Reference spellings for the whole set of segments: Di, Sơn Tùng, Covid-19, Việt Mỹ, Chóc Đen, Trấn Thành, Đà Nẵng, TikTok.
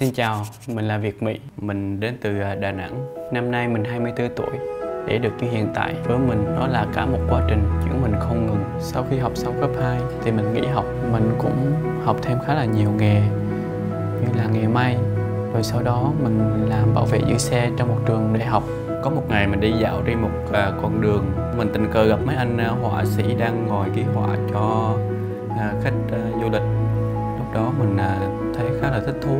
Xin chào, mình là Việt Mỹ, mình đến từ Đà Nẵng. Năm nay mình 24 tuổi. Để được như hiện tại, với mình nó là cả một quá trình chuyển mình không ngừng. Sau khi học xong cấp 2 thì mình nghỉ học, mình cũng học thêm khá là nhiều nghề như là nghề may. Rồi sau đó mình làm bảo vệ giữ xe trong một trường đại học. Có một ngày mình đi dạo trên một con đường, mình tình cờ gặp mấy anh họa sĩ đang ngồi ký họa cho khách du lịch. Lúc đó mình thấy khá là thích thú.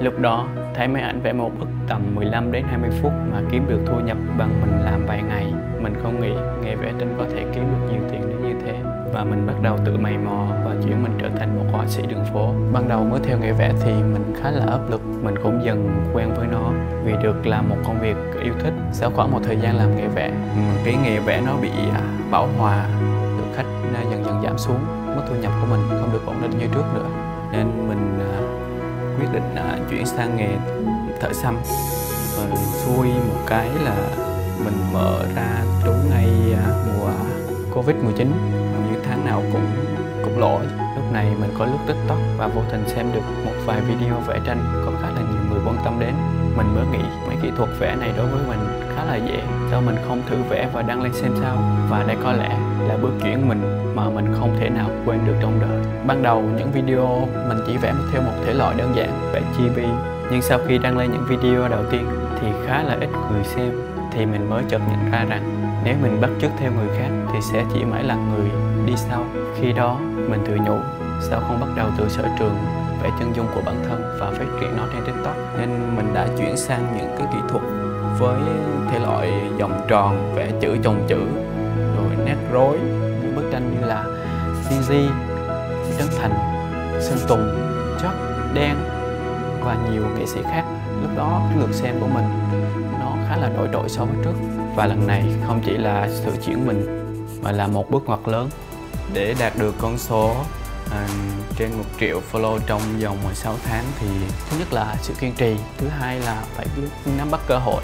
Lúc đó thấy mấy ảnh vẽ một bức tầm 15 đến 20 phút mà kiếm được thu nhập bằng mình làm vài ngày. Mình không nghĩ nghề vẽ tranh có thể kiếm được nhiều tiền đến như thế. Và mình bắt đầu tự mày mò và chuyển mình trở thành một họa sĩ đường phố. Ban đầu mới theo nghề vẽ thì mình khá là áp lực. Mình cũng dần quen với nó vì được làm một công việc yêu thích. Sau khoảng một thời gian làm nghề vẽ, cái nghề vẽ nó bị bão hòa, lượng khách dần dần giảm xuống. Mức thu nhập của mình không được ổn định như trước nữa. Nên mình quyết định chuyển sang nghề thợ xăm. Xui một cái là mình mở ra đúng ngay mùa Covid-19, như tháng nào cũng lỗ. Lúc này mình có lướt TikTok và vô tình xem được một vài video vẽ tranh có khá là nhiều người quan tâm đến. Mình mới nghĩ mấy kỹ thuật vẽ này đối với mình khá là dễ, sao mình không thử vẽ và đăng lên xem sao. Và đây có lẽ là bước chuyển mình mà mình không thể nào quên được trong đời. Ban đầu những video mình chỉ vẽ theo một thể loại đơn giản, vẽ chibi. Nhưng sau khi đăng lên những video đầu tiên thì khá là ít người xem. Thì mình mới chợt nhận ra rằng nếu mình bắt chước theo người khác thì sẽ chỉ mãi là người đi sau. Khi đó mình tự nhủ sao không bắt đầu từ sở trường vẽ chân dung của bản thân và phát triển nó trên TikTok. Nên mình đã chuyển sang những cái kỹ thuật với thể loại vòng tròn, vẽ chữ chồng chữ, rồi nét rối, những bức tranh như là Di, Trấn Thành, Sơn Tùng, Chóc Đen và nhiều nghệ sĩ khác. Lúc đó cái lượt xem của mình nó khá là đổi trội so với trước. Và lần này không chỉ là sự chuyển mình mà là một bước ngoặt lớn. Để đạt được con số trên 1 triệu follow trong vòng 6 tháng thì thứ nhất là sự kiên trì, thứ hai là phải nắm bắt cơ hội,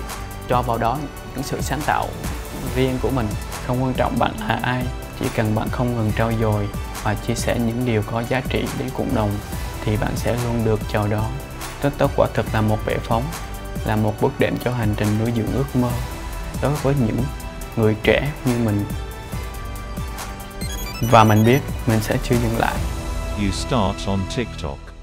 cho vào đó những sự sáng tạo riêng của mình. Không quan trọng bạn là ai, chỉ cần bạn không ngừng trau dồi và chia sẻ những điều có giá trị đến cộng đồng thì bạn sẽ luôn được chào đón. TikTok quả thực là một bệ phóng, là một bước đệm cho hành trình nuôi dưỡng ước mơ đối với những người trẻ như mình. Và mình biết mình sẽ chưa dừng lại. You start on TikTok.